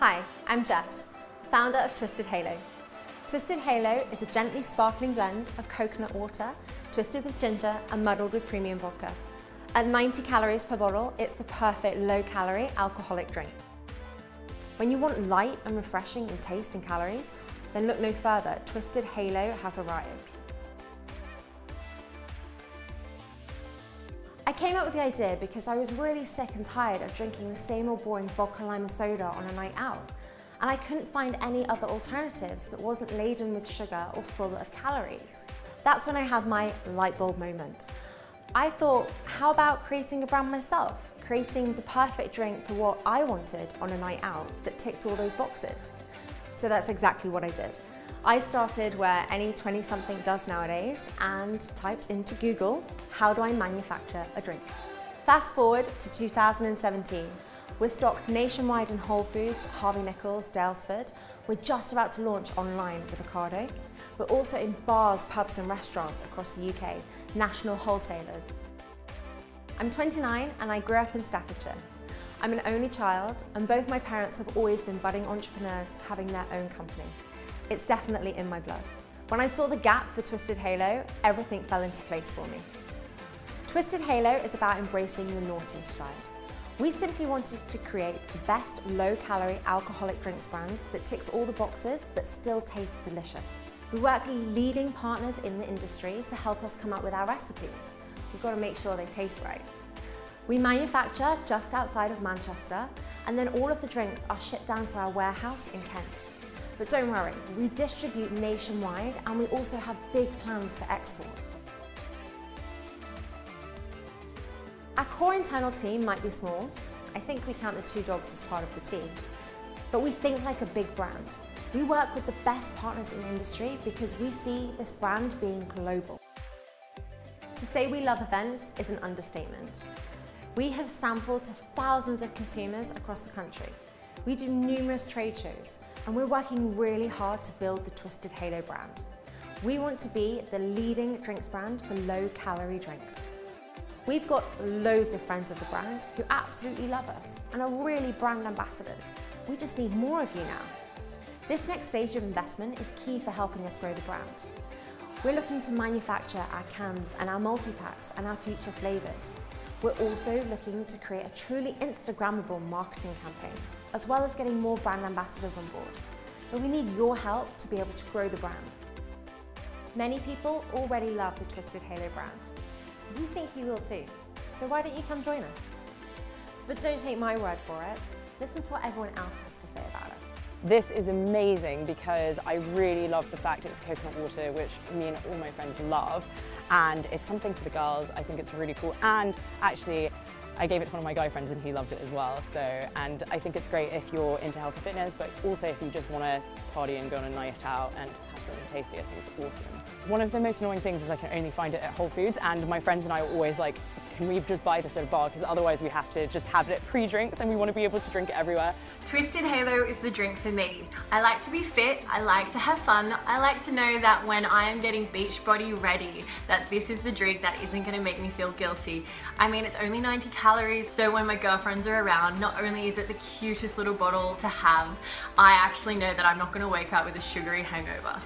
Hi, I'm Jess, founder of Twisted Halo. Twisted Halo is a gently sparkling blend of coconut water, twisted with ginger and muddled with premium vodka. At 90 calories per bottle, it's the perfect low-calorie alcoholic drink. When you want light and refreshing in taste and calories, then look no further, Twisted Halo has arrived. I came up with the idea because I was really sick and tired of drinking the same old boring vodka lime and soda on a night out, and I couldn't find any other alternatives that wasn't laden with sugar or full of calories. That's when I had my light bulb moment. I thought, how about creating a brand myself? Creating the perfect drink for what I wanted on a night out that ticked all those boxes. So that's exactly what I did. I started where any 20-something does nowadays and typed into Google, how do I manufacture a drink? Fast forward to 2017. We're stocked nationwide in Whole Foods, Harvey Nichols, Dalesford. We're just about to launch online with Ocado. We're also in bars, pubs and restaurants across the UK, national wholesalers. I'm 29 and I grew up in Staffordshire. I'm an only child and both my parents have always been budding entrepreneurs having their own company. It's definitely in my blood. When I saw the gap for Twisted Halo, everything fell into place for me. Twisted Halo is about embracing your naughty side. We simply wanted to create the best low-calorie alcoholic drinks brand that ticks all the boxes but still tastes delicious. We work with leading partners in the industry to help us come up with our recipes. We've got to make sure they taste right. We manufacture just outside of Manchester, and then all of the drinks are shipped down to our warehouse in Kent. But don't worry, we distribute nationwide and we also have big plans for export. Our core internal team might be small. I think we count the 2 dogs as part of the team. But we think like a big brand. We work with the best partners in the industry because we see this brand being global. To say we love events is an understatement. We have sampled to thousands of consumers across the country. We do numerous trade shows, and we're working really hard to build the Twisted Halo brand. We want to be the leading drinks brand for low-calorie drinks. We've got loads of friends of the brand who absolutely love us and are really brand ambassadors. We just need more of you now. This next stage of investment is key for helping us grow the brand. We're looking to manufacture our cans and our multi-packs and our future flavours. We're also looking to create a truly Instagrammable marketing campaign, as well as getting more brand ambassadors on board. But we need your help to be able to grow the brand. Many people already love the Twisted Halo brand. We think you will too, so why don't you come join us? But don't take my word for it. Listen to what everyone else has to say about us. This is amazing because I really love the fact it's coconut water, which me and all my friends love, and it's something for the girls. I think it's really cool, and actually I gave it to one of my guy friends and he loved it as well. So, and I think it's great if you're into health and fitness, but also if you just want to party and go on a night out and have something tasty, I think it's awesome. One of the most annoying things is I can only find it at Whole Foods, and my friends and I are always like, can we just buy this at a bar? Because otherwise we have to just have it at pre-drinks and we want to be able to drink it everywhere. Twisted Halo is the drink for me. I like to be fit, I like to have fun, I like to know that when I am getting Beachbody ready, that this is the drink that isn't going to make me feel guilty. I mean, it's only 90 calories, so when my girlfriends are around, not only is it the cutest little bottle to have, I actually know that I'm not going to wake up with a sugary hangover.